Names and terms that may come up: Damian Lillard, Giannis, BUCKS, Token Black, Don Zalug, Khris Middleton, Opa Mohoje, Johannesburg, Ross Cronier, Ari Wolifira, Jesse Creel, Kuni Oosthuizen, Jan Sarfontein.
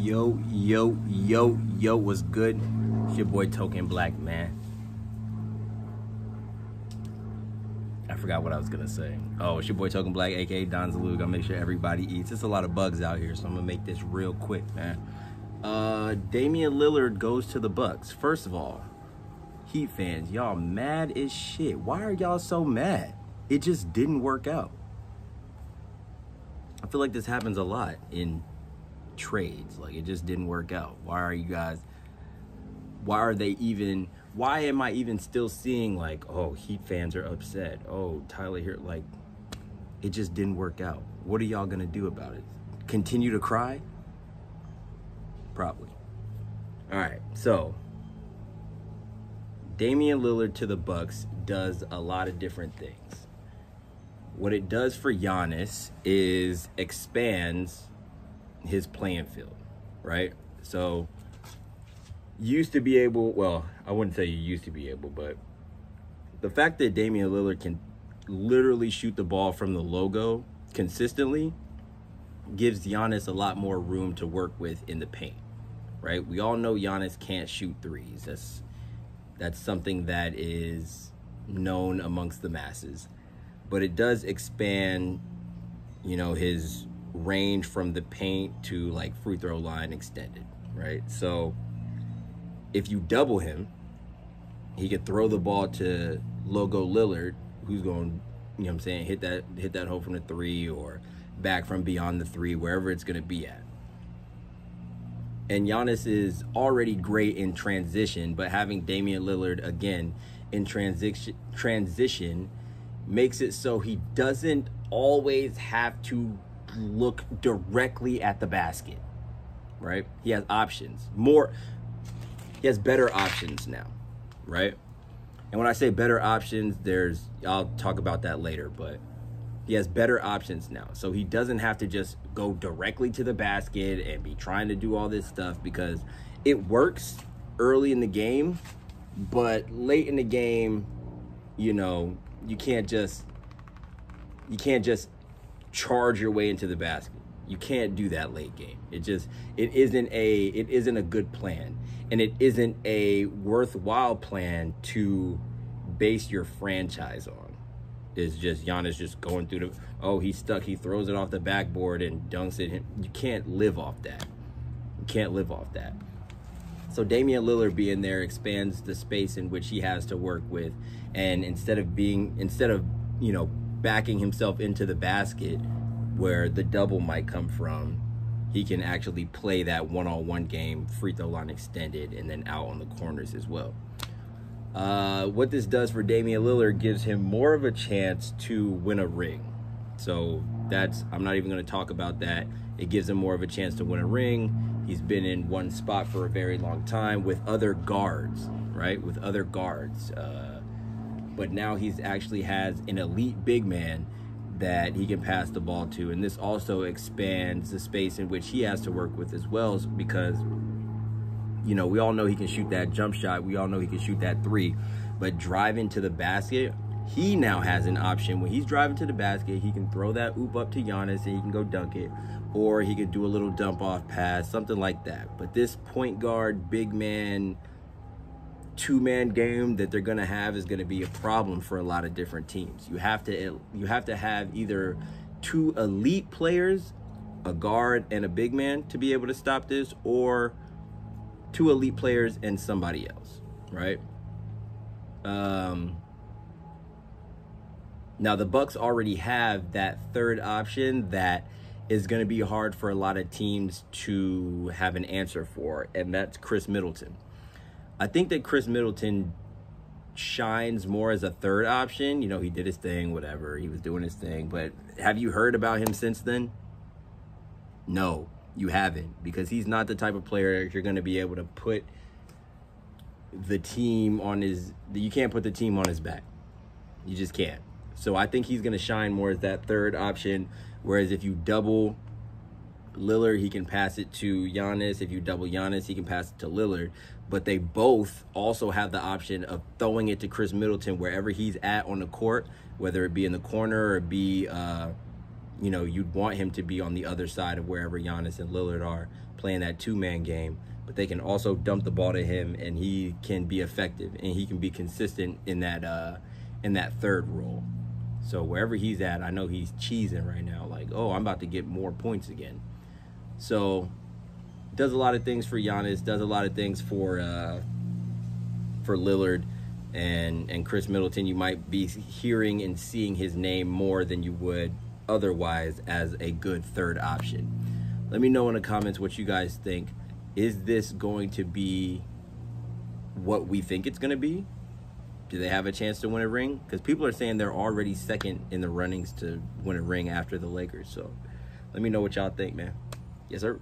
Yo, what's good? It's your boy Token Black, man. I forgot what I was gonna say. Oh, it's your boy Token Black, aka Don Zalug. I'll make sure everybody eats. It's a lot of bugs out here, so I'm gonna make this real quick, man. Damian Lillard goes to the Bucks. First of all, Heat fans, y'all mad as shit. Why are y'all so mad? It just didn't work out. I feel like this happens a lot in trades. Like, it just didn't work out. Why are you guys, why am I even still seeing, like, oh, Heat fans are upset, oh, Tyler here, like, it just didn't work out. What are y'all gonna do about it? Continue to cry? Probably. All right, so Damian Lillard to the Bucks does a lot of different things. What it does for Giannis is expands his playing field, right? So you used to be able, well, I wouldn't say you used to be able, but the fact that Damian Lillard can literally shoot the ball from the logo consistently gives Giannis a lot more room to work with in the paint, right? We all know Giannis can't shoot threes. That's something that is known amongst the masses. But it does expand, you know, his range from the paint to, like, free throw line extended, right? So if you double him, he could throw the ball to Logo Lillard, who's going, you know what I'm saying, hit that hole from the three or back from beyond the three, wherever it's going to be at. And Giannis is already great in transition, but having Damian Lillard, again, in transition makes it so he doesn't always have to look directly at the basket, right? He has options. He has better options now, right? And when I say better options, I'll talk about that later, but he has better options now. So he doesn't have to just go directly to the basket and be trying to do all this stuff, because it works early in the game, but late in the game, you know, you can't just charge your way into the basket. You can't do that late game. It isn't a good plan, and it isn't a worthwhile plan to base your franchise on. It's just Giannis just going through the, oh, he's stuck, he throws it off the backboard and dunks it. You can't live off that. You can't live off that. So Damian Lillard being there expands the space in which he has to work with, and instead of you know, backing himself into the basket where the double might come from, he can actually play that one-on-one game, free throw line extended, and then out on the corners as well. What this does for Damian Lillard gives him more of a chance to win a ring. So I'm not even going to talk about that. It gives him more of a chance to win a ring. He's been in one spot for a very long time with other guards, right? With other guards. But now he's actually has an elite big man that he can pass the ball to. And this also expands the space in which he has to work with as well, because, you know, we all know he can shoot that jump shot. We all know he can shoot that three. But driving to the basket, he now has an option. When he's driving to the basket, he can throw that oop up to Giannis and he can go dunk it. Or he could do a little dump off pass, something like that. But this point guard, big man, two-man game that they're going to have is going to be a problem for a lot of different teams. You have to have either two elite players, a guard and a big man, to be able to stop this, or two elite players and somebody else, right? Now the Bucks already have that third option that is going to be hard for a lot of teams to have an answer for, and that's Khris Middleton. I think that Khris Middleton shines more as a third option. You know, he did his thing, whatever. He was doing his thing. But have you heard about him since then? No, you haven't. Because he's not the type of player you're going to be able to put the team on his... You can't put the team on his back. You just can't. So I think he's going to shine more as that third option. Whereas if you double Lillard, he can pass it to Giannis. If you double Giannis, he can pass it to Lillard. But they both also have the option of throwing it to Khris Middleton wherever he's at on the court, whether it be in the corner or be, you know, you'd want him to be on the other side of wherever Giannis and Lillard are, playing that two-man game, but they can also dump the ball to him, and he can be effective, and he can be consistent in that third role. So wherever he's at, I know he's cheesing right now, like, oh, I'm about to get more points again. So does a lot of things for Giannis, does a lot of things for Lillard and Khris Middleton. You might be hearing and seeing his name more than you would otherwise as a good third option. Let me know in the comments what you guys think. Is this going to be what we think it's going to be? Do they have a chance to win a ring? Because people are saying they're already second in the runnings to win a ring after the Lakers. So let me know what y'all think, man. Yes, sir.